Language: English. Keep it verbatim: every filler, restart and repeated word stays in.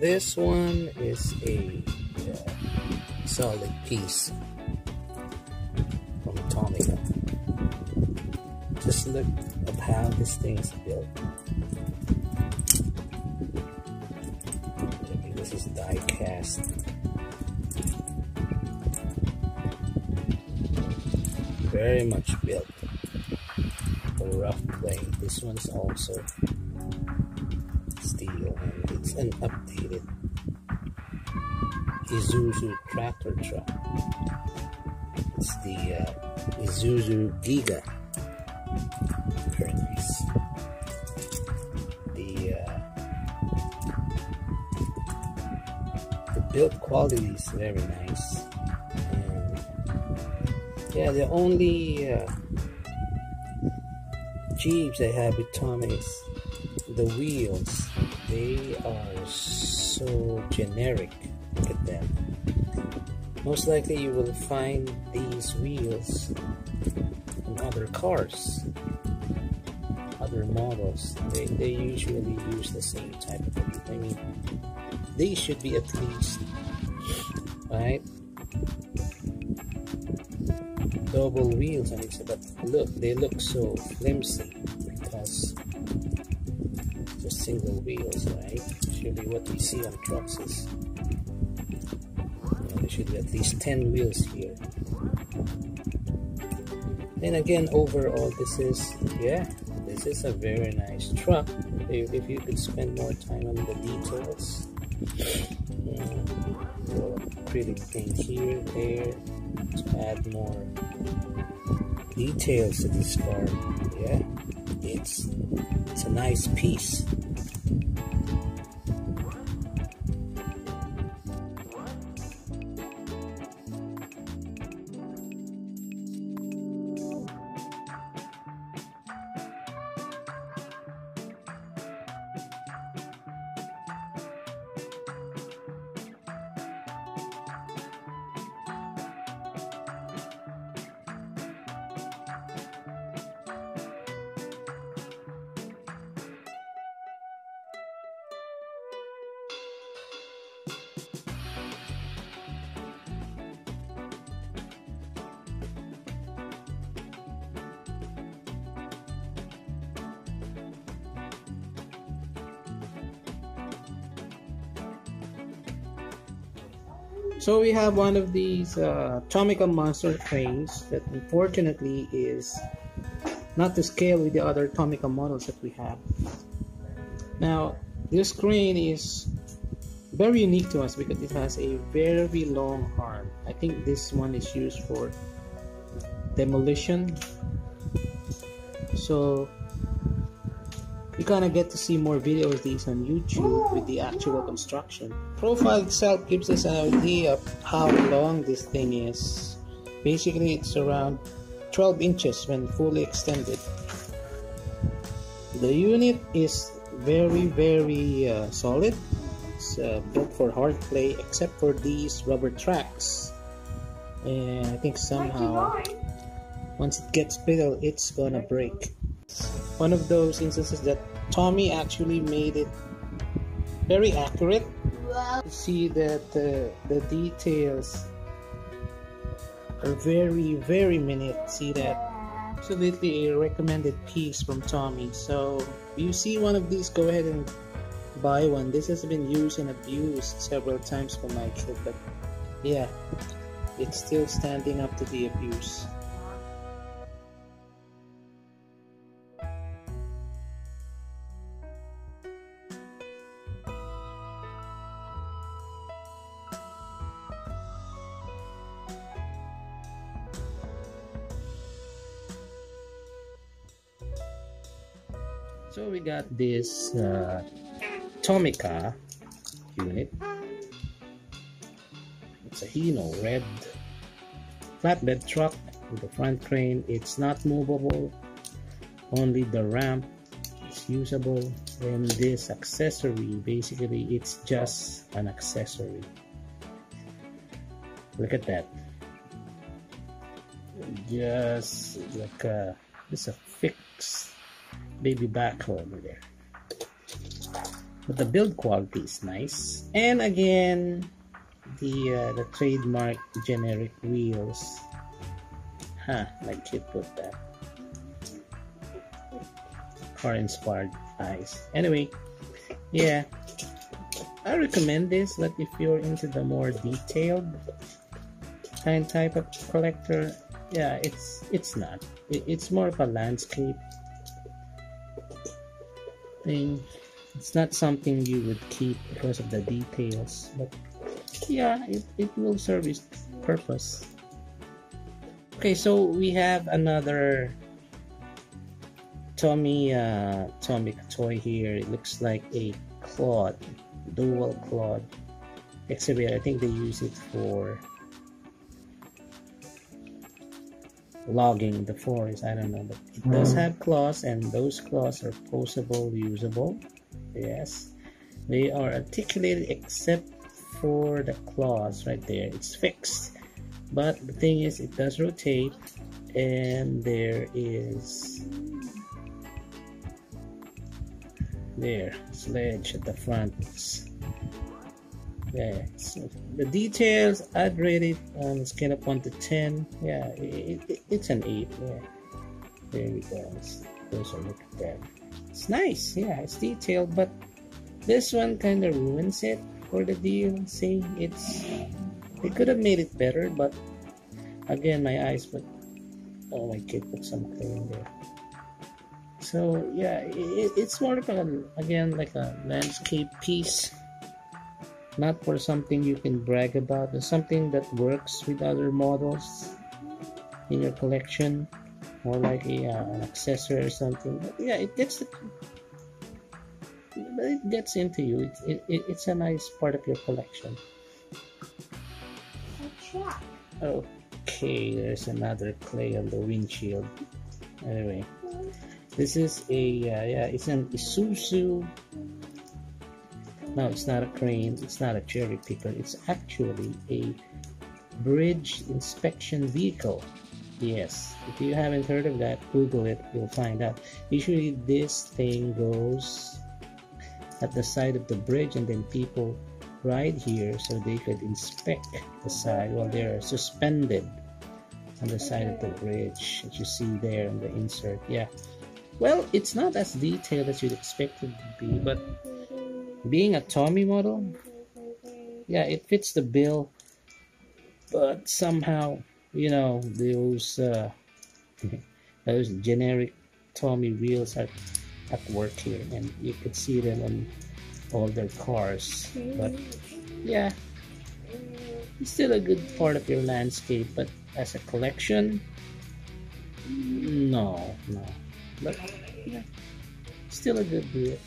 This one is a uh, solid piece from Tomica. Just look at how this thing is built. Okay, this is die cast. Very much built for rough playing. This one's also steel, and it's an updated Isuzu tractor truck. It's the uh, Isuzu Giga. Very nice. The uh, the build quality is very nice. And yeah, the only uh, jeeps I have with Tom is the wheels. They are so generic. Look at them. Most likely you will find these wheels in other cars, other models. They, they usually use the same type of wheel. I mean, these should be at least, right, double wheels on it. But look, they look so flimsy because the single wheels, right? Usually what we see on trucks is, you know, there should be at least ten wheels here. And again, overall, this is, yeah, this is a very nice truck. If, if you could spend more time on the details, um, pretty thing here, there, to add more details to this car. Yeah, it's it's a nice piece. So we have one of these uh, Tomica monster cranes that unfortunately is not to scale with the other Tomica models that we have. Now this crane is very unique to us because it has a very long arm. I think this one is used for demolition. So you're gonna get to see more videos of these on YouTube with the actual construction. Profile itself gives us an idea of how long this thing is. Basically, it's around twelve inches when fully extended. The unit is very, very uh, solid. It's uh, built for hard play except for these rubber tracks. And I think somehow, once it gets brittle, it's gonna break. One of those instances that Tommy actually made it very accurate. You see that uh, the details are very, very minute. See that? Absolutely a recommended piece from Tommy. So if you see one of these, go ahead and buy one. This has been used and abused several times for my kid, but yeah, it's still standing up to the abuse. So we got this uh, Tomica unit. It's a Hino red flatbed truck with a front crane. It's not movable, only the ramp is usable. And this accessory, basically it's just an accessory. Look at that. Just like a, it's a fixed baby backhoe over there. But the build quality is nice. And again, the uh, the trademark generic wheels. Huh, like you put that. Car inspired eyes. Anyway, yeah. I recommend this, like if you're into the more detailed kind type of collector. Yeah, it's it's not. It, it's more of a landscape thing. It's not something you would keep because of the details, but yeah, it, it will serve its purpose. Okay, so we have another Tomi, uh, Tomica toy here. It looks like a clod, dual clod exhibit. I think they use it for logging the forest, I don't know, but it does have claws, and those claws are posable, usable. Yes, they are articulated except for the claws right there. It's fixed, but the thing is, it does rotate, and there is there sledge at the front. Yeah, so the details, I'd rate it on a scale of one to ten. Yeah, it, it, it's an eight. Yeah, there we go. Let's closer look at that. It's nice. Yeah, it's detailed, but this one kind of ruins it for the deal. See, it's they could have made it better, but again, my eyes. But oh, I could put some clay in there. So yeah, it, it's more of a, again, like a landscape piece. Not for something you can brag about, but something that works with other models in your collection, more like a, uh, an accessory or something. But yeah, it gets the, but it gets into you. It, it, it's a nice part of your collection. Okay, there's another clay on the windshield. Anyway, this is a uh, yeah, it's an Isuzu. No, it's not a crane, it's not a cherry picker, it's actually a bridge inspection vehicle. Yes, if you haven't heard of that, Google it, you'll find out. Usually this thing goes at the side of the bridge, and then people ride here so they could inspect the side while they're suspended on the side of the bridge that you see there in the insert. Yeah, well, it's not as detailed as you'd expect it to be, but being a Tomi model, yeah, it fits the bill, but somehow, you know, those uh, those generic Tomi wheels are at work here, and you could see them on all their cars. But yeah, it's still a good part of your landscape, but as a collection, no, no, but yeah, still a good deal.